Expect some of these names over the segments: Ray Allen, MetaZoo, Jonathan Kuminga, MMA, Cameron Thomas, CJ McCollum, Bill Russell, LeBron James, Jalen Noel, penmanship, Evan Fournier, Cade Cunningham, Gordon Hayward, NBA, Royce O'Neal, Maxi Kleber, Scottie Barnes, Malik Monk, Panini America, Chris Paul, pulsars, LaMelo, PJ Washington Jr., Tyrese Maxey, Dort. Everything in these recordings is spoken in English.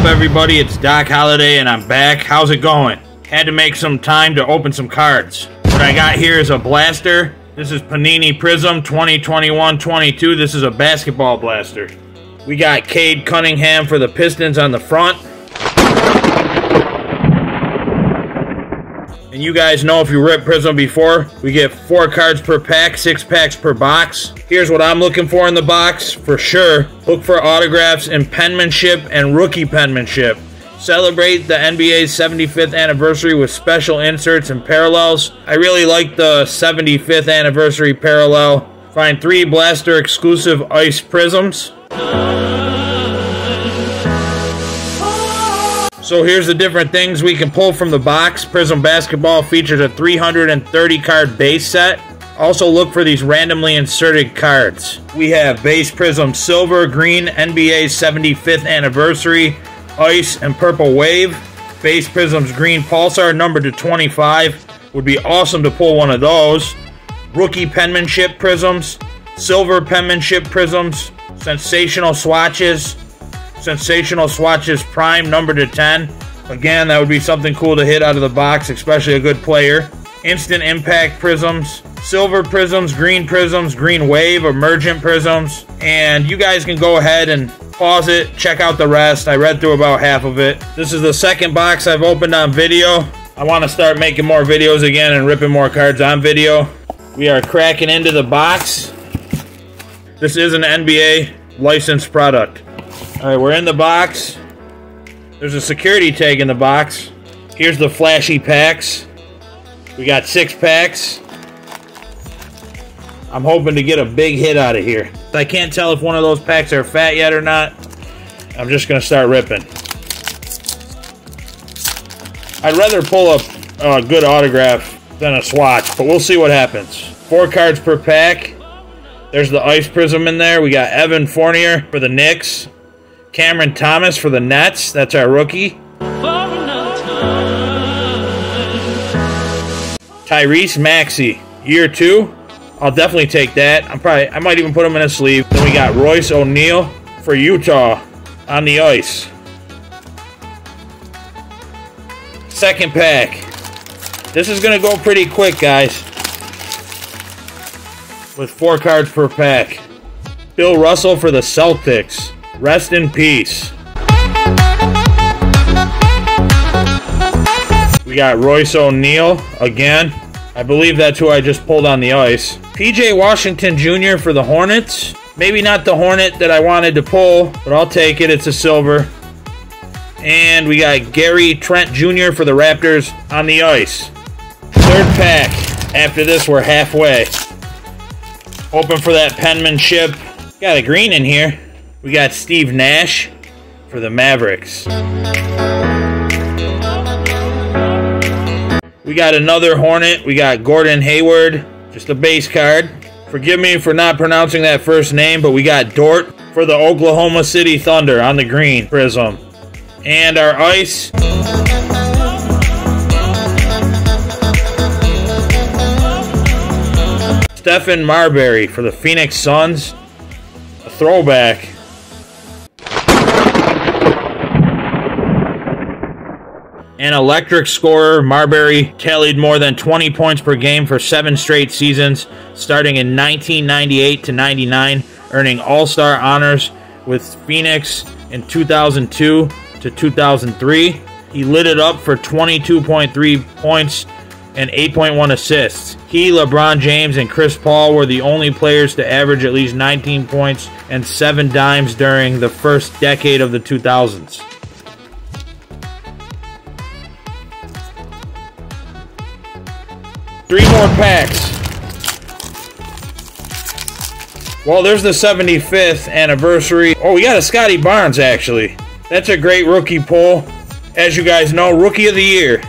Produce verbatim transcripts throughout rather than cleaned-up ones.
up, everybody? It's Doc Holiday, and I'm back. How's it going? Had to make some time to open some cards. What I got here is a blaster. This is Panini Prizm twenty twenty-one twenty-two. This is a basketball blaster. We got Cade Cunningham for the Pistons on the front. And you guys know if you ripped Prism before, we get four cards per pack, six packs per box. Here's what I'm looking for in the box, for sure. Look for autographs and penmanship and rookie penmanship. Celebrate the N B A's seventy-fifth anniversary with special inserts and parallels. I really like the seventy-fifth anniversary parallel. Find three blaster exclusive ice prisms. So here's the different things we can pull from the box. Prism Basketball features a three hundred thirty card base set. Also look for these randomly inserted cards. We have Base Prism Silver, Green, N B A's seventy-fifth Anniversary, Ice, and Purple Wave. Base Prism's Green Pulsar, numbered to twenty-five. Would be awesome to pull one of those. Rookie Penmanship Prisms, Silver Penmanship Prisms, Sensational Swatches, Sensational Swatches Prime, number to ten. Again, that would be something cool to hit out of the box, especially a good player. Instant Impact Prisms, Silver Prisms, Green Prisms, Green Wave, Emergent Prisms. And you guys can go ahead and pause it, check out the rest. I read through about half of it. This is the second box I've opened on video. I want to start making more videos again and ripping more cards on video. We are cracking into the box. This is an N B A licensed product. All right, we're in the box. There's a security tag in the box. Here's the flashy packs. We got six packs. I'm hoping to get a big hit out of here. I can't tell if one of those packs are fat yet or not. I'm just gonna start ripping. I'd rather pull up a good autograph than a swatch, but we'll see what happens. Four cards per pack. There's the ice prism in there. We got Evan Fournier for the Knicks. Cameron Thomas for the Nets. That's our rookie. Tyrese Maxey, year two. I'll definitely take that. I'm probably, I might even put him in a sleeve. Then we got Royce O'Neal for Utah on the ice. Second pack. This is going to go pretty quick, guys. With four cards per pack. Bill Russell for the Celtics. Rest in peace. We got Royce O'Neal again. I believe that's who I just pulled on the ice. P J Washington Junior for the Hornets. Maybe not the Hornet that I wanted to pull, but I'll take it. It's a silver. And we got Gary Trent Junior for the Raptors on the ice. Third pack. After this, we're halfway. Open for that penmanship. Got a green in here. We got Steve Nash for the Mavericks. We got another Hornet. We got Gordon Hayward. Just a base card. Forgive me for not pronouncing that first name, but we got Dort for the Oklahoma City Thunder on the green prism. And our ice. Stephon Marbury for the Phoenix Suns. A throwback. An electric scorer, Marbury tallied more than twenty points per game for seven straight seasons, starting in nineteen ninety-eight to ninety-nine, earning All-Star honors with Phoenix in two thousand two to two thousand three. He lit it up for twenty-two point three points and eight point one assists. He, LeBron James, and Chris Paul were the only players to average at least nineteen points and seven dimes during the first decade of the two thousands. Three more packs. Well, there's the seventy-fifth anniversary. Oh, we got a Scottie Barnes, actually. That's a great rookie pull. As you guys know, Rookie of the Year.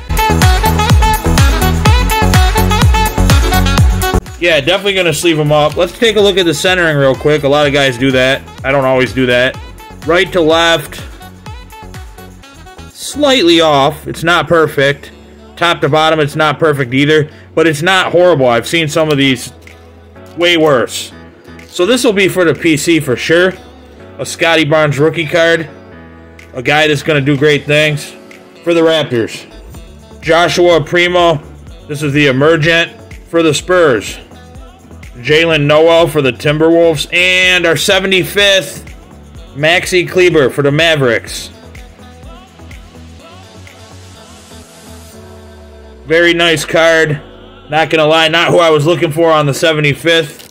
Yeah, definitely going to sleeve him up. Let's take a look at the centering real quick. A lot of guys do that. I don't always do that. Right to left. Slightly off. It's not perfect. Top to bottom, it's not perfect either, but it's not horrible. I've seen some of these way worse. So this will be for the P C for sure. A Scottie Barnes rookie card. a guy that's going to do great things for the Raptors. Joshua Primo, this is the emergent for the Spurs. Jalen Noel for the Timberwolves. And our seventy-fifth, Maxi Kleber for the Mavericks. Very nice card. Not going to lie, not who I was looking for on the seventy-fifth.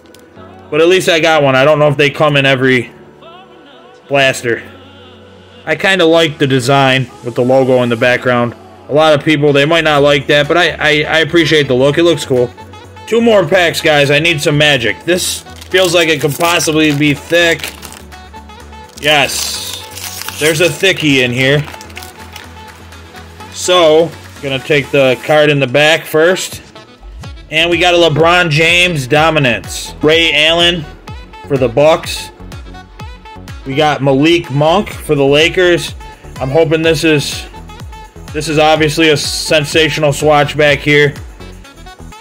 But at least I got one. I don't know if they come in every blaster. I kind of like the design with the logo in the background. A lot of people, they might not like that, but I, I, I appreciate the look. It looks cool. Two more packs, guys. I need some magic. This feels like it could possibly be thick. Yes. There's a thickie in here. So, gonna take the card in the back first. And we got a LeBron James dominance. Ray Allen for the Bucks. We got Malik Monk for the Lakers. I'm hoping this is... This is obviously a sensational swatch back here.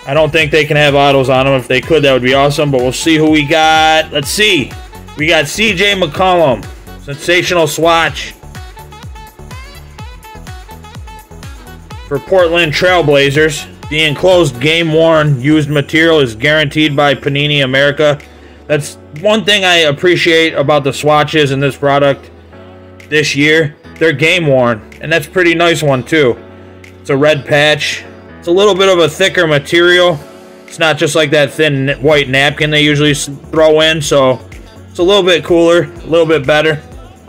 I don't think they can have autos on them. If they could, that would be awesome. But we'll see who we got. Let's see. We got C J McCollum. Sensational swatch. For Portland Trailblazers. The enclosed game-worn used material is guaranteed by Panini America. That's one thing I appreciate about the swatches in this product this year. They're game-worn, and that's a pretty nice one, too. It's a red patch. It's a little bit of a thicker material. It's not just like that thin white napkin they usually throw in, so it's a little bit cooler, a little bit better.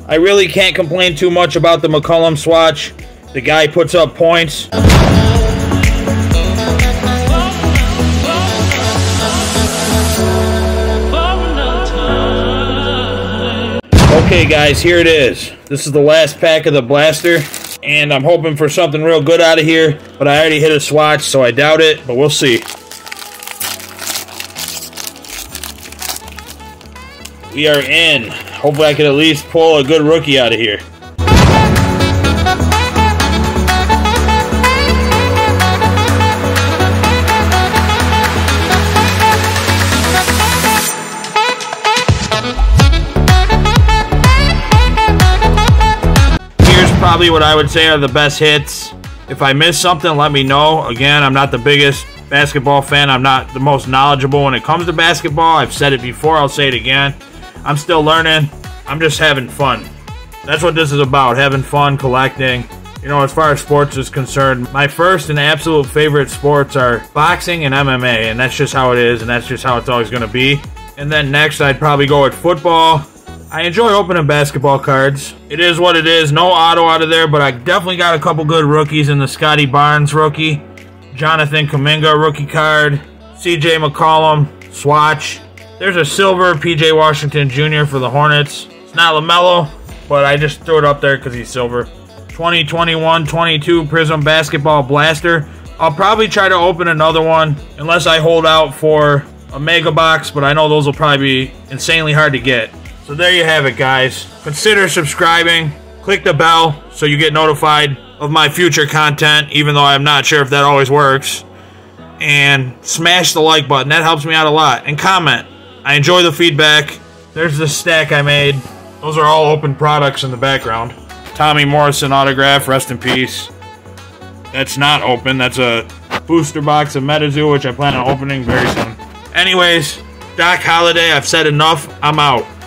I really can't complain too much about the McCollum swatch. The guy puts up points. Okay, guys, here it is. This is the last pack of the blaster, and I'm hoping for something real good out of here, but I already hit a swatch, so I doubt it, but we'll see. We are in. Hopefully I can at least pull a good rookie out of here. Probably what I would say are the best hits. If I miss something, let me know. Again, I'm not the biggest basketball fan. I'm not the most knowledgeable when it comes to basketball. I've said it before. I'll say it again. I'm still learning. I'm just having fun. That's what this is about, having fun, collecting. You know, as far as sports is concerned, my first and absolute favorite sports are boxing and M M A, and that's just how it is, and that's just how it's always going to be. And then next, I'd probably go with football. I enjoy opening basketball cards. It is what it is. No auto out of there, but I definitely got a couple good rookies in the Scottie Barnes rookie, Jonathan Kuminga rookie card, C J McCollum swatch. There's a silver P J Washington Junior for the Hornets. It's not LaMelo, but I just threw it up there because he's silver. twenty twenty-one twenty-two Prizm Basketball Blaster. I'll probably try to open another one unless I hold out for a mega box, but I know those will probably be insanely hard to get. So there you have it, guys. Consider subscribing. Click the bell so you get notified of my future content, even though I'm not sure if that always works. And smash the like button. That helps me out a lot. And comment. I enjoy the feedback. There's the stack I made. Those are all open products in the background. Tommy Morrison autograph. Rest in peace. That's not open. That's a booster box of MetaZoo, which I plan on opening very soon. Anyways, Doc Holiday. I've said enough. I'm out.